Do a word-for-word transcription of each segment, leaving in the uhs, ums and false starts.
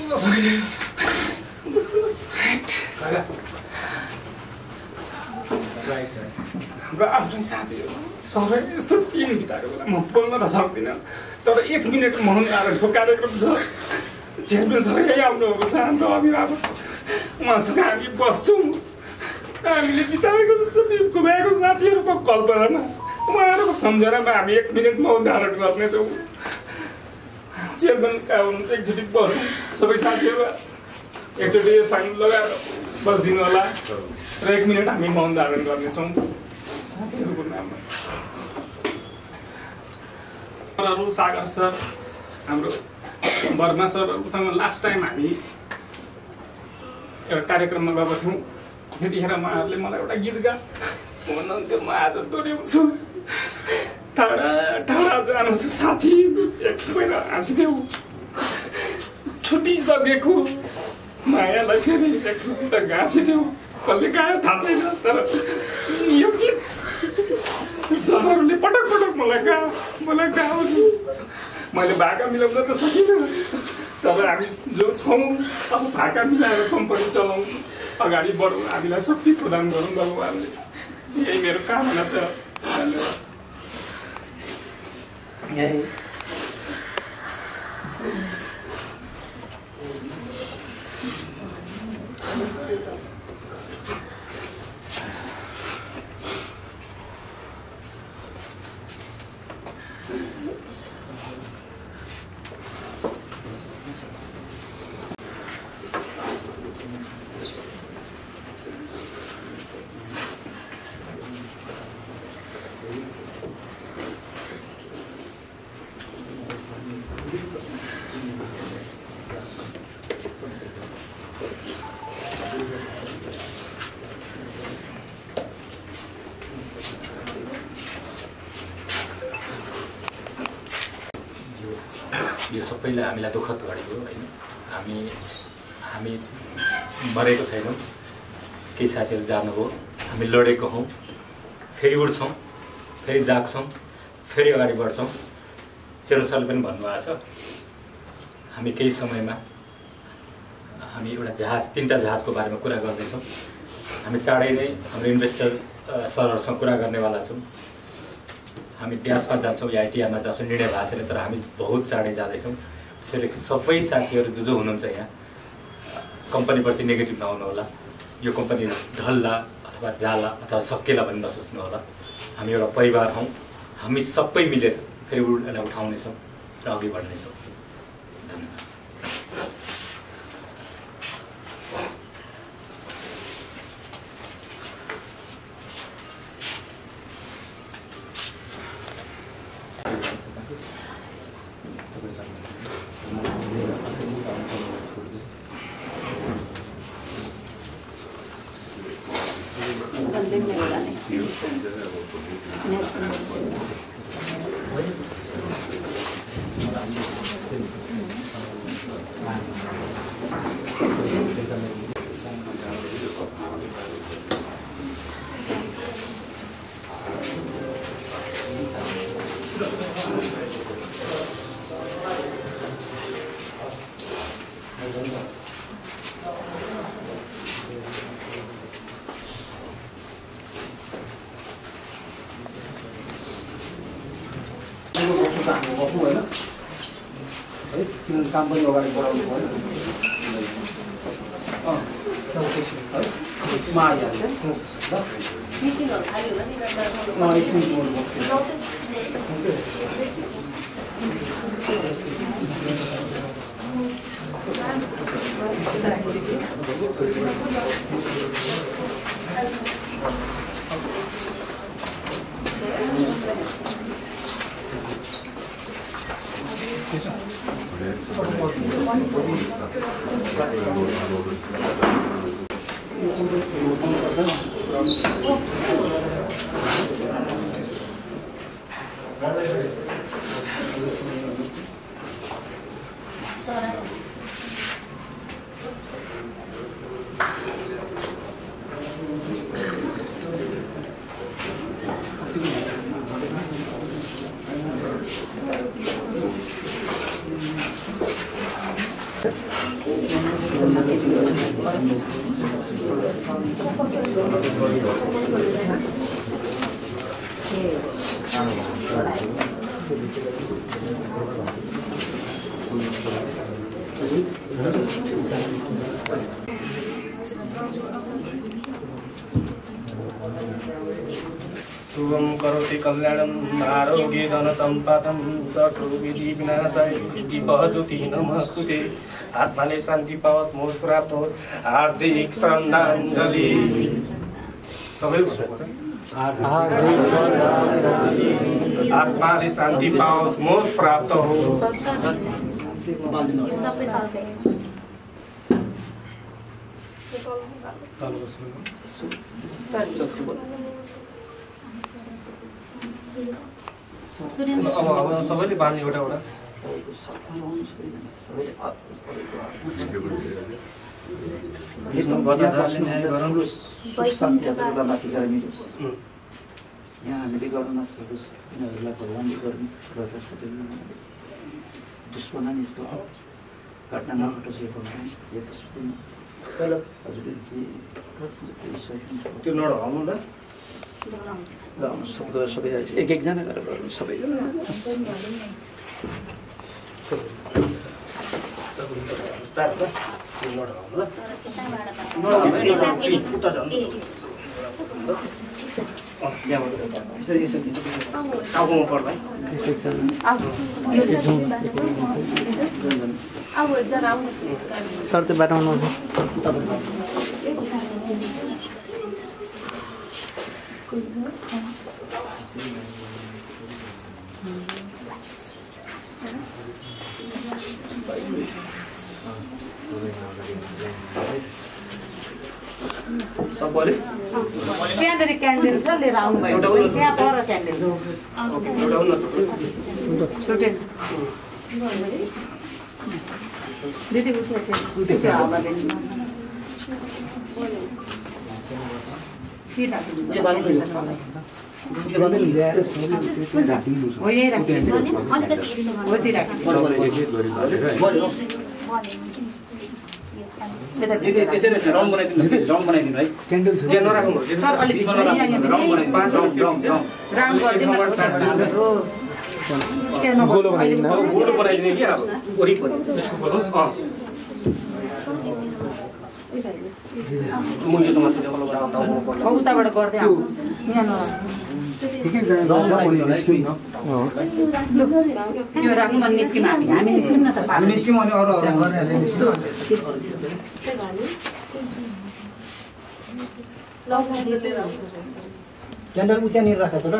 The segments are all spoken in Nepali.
女さん入れます。यस्तो टिम भित्रको म बोल्न त सक्दिनँ तर एक मिनेट मौन राखेको कार्यक्रम छ। च्याम्पियन्सले आउनुभएको छ हाम्रो अभिभावक उहाँसँग हामी बस्छौँ। हामीले जिताएको जस्तो गुमाएको साथीहरूको कल्पनामा उहाँहरूको सम्झनामा हामी एक मिनेट मौन धारण गर्नेछौँ। च्याम्पियनका हुनुहुन्छ एकचोटि बस्छौँ सबै साथीहरू एकचोटि साइन लगाएर बस्दिनु होला र एक मिनेट हामी मौन धारण गर्नेछौँ। सागर सर हाम्रो बर्मा सरसँग लास्ट टाइम हामी एउटा कार्यक्रममा गएको थियौँ। त्यतिखेर उहाँहरूले मलाई एउटा गीत गा भन्नुहुन्थ्यो। म आज दोहोऱ्याउँछु टाढा टाढा जानु छ साथी एकपल्ट हाँसिदेऊ छुटिसकेको मायालाई फेरि एकपल्ट गाँसिदेऊ। कसले गायो थाहा छैन तर यो गीत सरहरूले पटक पटक मलाई गा मलाई गाओ। मैले भाका मिलाउन त सकिनँ तर हामी जो छौँ अब भाका मिलाएर कम्पनी चलाउँ अगाडि बढौँ हामीलाई शक्ति प्रदान गरौँ भगवान्ले। यही मेरो कामना छ। यो सबैले हामीलाई दुःख घडेको हैन। हामी हामी मरेको छैनौँ। केही साथीहरू जानुभयो। हामी लडेको हौँ। फेरि उठ्छौँ फेरि जाग्छौँ फेरि अगाडि बढ्छौँ। चेरो सरले पनि भन्नुभएको छ हामी केही समयमा हामी एउटा जहाज तीनटा जहाजको बारेमा कुरा गर्दैछौँ। हामी चाँडै नै हाम्रो इन्भेस्टर सरहरूसँग कुरा गर्नेवाला छौँ। हामी ड्यासमा जान्छौँ या आइटिआरमा जान्छौँ निर्णय भएको छैन तर हामी बहुत चाँडै जाँदैछौँ। त्यसैले सबै साथीहरू जो जो हुनुहुन्छ यहाँ कम्पनीप्रति नेगेटिभ नहुनु होला। यो कम्पनी ढल्ला अथवा जाला अथवा सकेला भन्ने नसोच्नु होला। हामी एउटा परिवार हौँ। हामी सबै मिलेर फेरि उसलाई उठाउनेछौँ र अघि बढ्नेछौँ। धन्यवाद। काम पनि अगाडि बढाउनु पर्यो। अ सबैछिन है माया है ल मिटिङ खाली होला नि गर्दा म एकछिन बोल्नु पर्छ। Sorry. शुभं करोति कल्याणं आरोग्ये धनसम्पदं सर्वविधि विनाशाय दीपज्योति नमोस्तुते आत्मने शांति पावस् मोक्ष प्राप्त हो हार्दिक श्रद्धांजलि सबै आत्मने शांति पावस् मोक्ष प्राप्त हो सबैले बाँड्ने एउटा एउटा यहाँ हामीले गर्न नसकोस् यिनीहरूलाई भगवानले गर्ने प्रयास गर्नु दुश्मनले यस्तो घटना नघटोस् यो भन्ने यो दुश्मन तर हजुर त्यो नड हाल्नु न शब्द सबै एक एकजना गरेर गरौँ सबैजना सर्ते बाटाउनु Good work. Somebody? We have the candles. Only round by. We have four candles. Okay. Go down. Okay. Did you see it? Did you? ये बालू ले लो, ये बालू ले यार, ये राखी यूज़, वो ये राखी, वो तेरा, ये ये कैसे रहते हैं, राउंड बनाए दिन, राउंड बनाए दिन भाई, कैंडल्स, ये नौ रखूँगा, ये सब अलग दिखा रहा है, राउंड बनाए, पांच राउंड, राउंड, राउंड कर दिया मतलब, गोल बनाए दिन ना, गोल बनाए दिन क्या आप, ओरी पर, इसको बोलो, हाँ मुझे समझते हैं वालों बड़ा बताओ बहुत बड़ा करते हैं ये ना ये राम मन्नी स्कीम आ गई मन्नी स्कीम ना तो मन्नी स्कीम आने और और कैंडल मुझे नहीं रखा सर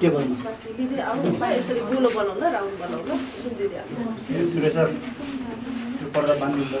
क्या बोलूँ लीजिए आओ पाए इसलिए गोल बनाओ ना राउंड बनाओ ना सुनिए आप सुरेश सर ऊपर का बांध दो